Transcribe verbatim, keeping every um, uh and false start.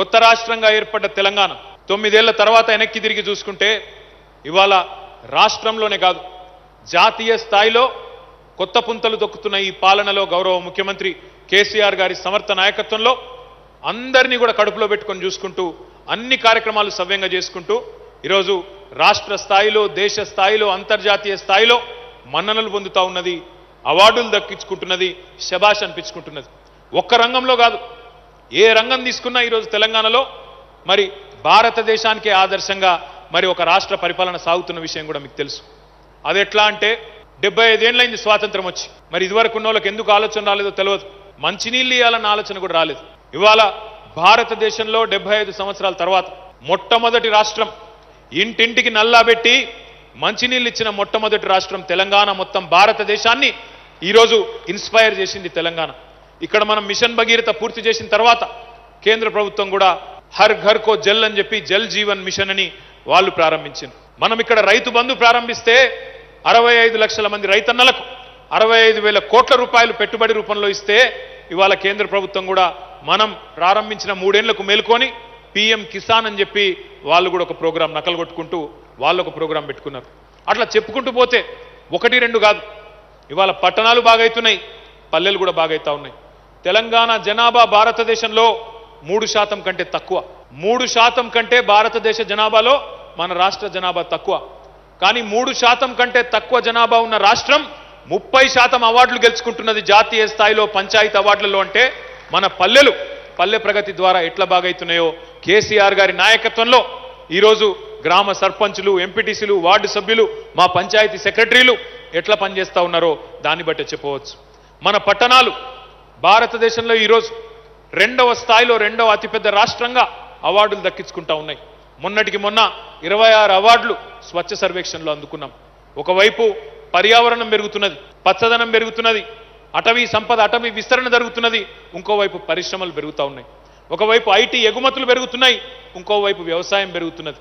కొత్త రాష్ట్రంగా ఏర్పడ్డ తెలంగాణ తొమ్మిదేళ్ల తర్వాత వెనక్కి తిరిగి చూసుకుంటే ఇవాళ రాష్ట్రంలోనే కాదు జాతీయ స్థాయిలో కొత్త పుంతలు దొక్కుతున్న ఈ పాలనలో గౌరవ ముఖ్యమంత్రి కేసీఆర్ గారి సమర్థ నాయకత్వంలో అందర్నీ కూడా కడుపులో పెట్టుకొని చూసుకుంటూ అన్ని కార్యక్రమాలు సవ్యంగా చేసుకుంటూ ఈరోజు రాష్ట్ర స్థాయిలో దేశ స్థాయిలో అంతర్జాతీయ స్థాయిలో మన్ననలు పొందుతా ఉన్నది అవార్డులు దక్కించుకుంటున్నది శభాష్ అనిపించుకుంటున్నది ఒక్క రంగంలో కాదు ఏ రంగం తీసుకున్నా ఈరోజు తెలంగాణలో మరి భారతదేశానికి ఆదర్శంగా మరి ఒక రాష్ట్ర పరిపాలన సాగుతున్న విషయం కూడా మీకు తెలుసు అది ఎట్లా అంటే డెబ్బై ఐదేళ్ళైంది స్వాతంత్రం వచ్చి మరి ఇదివరకు ఉన్నోళ్ళకి ఎందుకు ఆలోచన రాలేదో తెలియదు మంచినీళ్ళు ఇవ్వాలన్న ఆలోచన కూడా రాలేదు ఇవాళ భారతదేశంలో డెబ్బై ఐదు సంవత్సరాల తర్వాత మొట్టమొదటి రాష్ట్రం ఇంటింటికి నల్లా పెట్టి మంచినీళ్ళు ఇచ్చిన మొట్టమొదటి రాష్ట్రం తెలంగాణ మొత్తం భారతదేశాన్ని ఈరోజు ఇన్స్పైర్ చేసింది తెలంగాణ ఇక్కడ మనం మిషన్ భగీరథ పూర్తి చేసిన తర్వాత కేంద్ర ప్రభుత్వం కూడా హర్ ఘర్ కో జల్ అని చెప్పి జల్ జీవన్ మిషన్ అని వాళ్ళు ప్రారంభించింది మనం ఇక్కడ రైతు బంధు ప్రారంభిస్తే అరవై ఐదు లక్షల మంది రైతన్నలకు అరవై ఐదు వేల కోట్ల రూపాయలు పెట్టుబడి రూపంలో ఇస్తే ఇవాళ కేంద్ర ప్రభుత్వం కూడా మనం ప్రారంభించిన మూడేళ్లకు మేలుకొని పీఎం కిసాన్ అని చెప్పి వాళ్ళు కూడా ఒక ప్రోగ్రాం నకలు కొట్టుకుంటూ వాళ్ళు ఒక ప్రోగ్రాం పెట్టుకున్నారు అట్లా చెప్పుకుంటూ పోతే ఒకటి రెండు కాదు ఇవాళ పట్టణాలు బాగైతున్నాయి పల్లెలు కూడా బాగైతా ఉన్నాయి తెలంగాణ జనాభా భారతదేశంలో మూడు శాతం కంటే తక్కువ మూడు శాతం కంటే భారతదేశ జనాభాలో మన రాష్ట్ర జనాభా తక్కువ కానీ మూడు శాతం కంటే తక్కువ జనాభా ఉన్న రాష్ట్రం ముప్పై శాతం అవార్డులు గెలుచుకుంటున్నది జాతీయ స్థాయిలో పంచాయతీ అవార్డులలో అంటే మన పల్లెలు పల్లె ప్రగతి ద్వారా ఎట్లా బాగైతున్నాయో కేసీఆర్ గారి నాయకత్వంలో ఈరోజు గ్రామ సర్పంచులు ఎంపీటీసీలు వార్డు సభ్యులు మా పంచాయతీ సెక్రటరీలు ఎట్లా పనిచేస్తూ ఉన్నారో దాన్ని బట్టే చెప్పవచ్చు మన పట్టణాలు భారతదేశంలో ఈరోజు రెండవ స్థాయిలో రెండవ అతిపెద్ద రాష్ట్రంగా అవార్డులు దక్కించుకుంటా ఉన్నాయి మొన్నటికి మొన్న ఇరవై ఆరు అవార్డులు స్వచ్ఛ సర్వేక్షణలో అందుకున్నాం ఒకవైపు పర్యావరణం పెరుగుతున్నది పచ్చదనం పెరుగుతున్నది అటవీ సంపద అటవీ విస్తరణ జరుగుతున్నది ఇంకోవైపు పరిశ్రమలు పెరుగుతూ ఉన్నాయి ఒకవైపు ఐటీ ఎగుమతులు పెరుగుతున్నాయి ఇంకోవైపు వ్యవసాయం పెరుగుతున్నది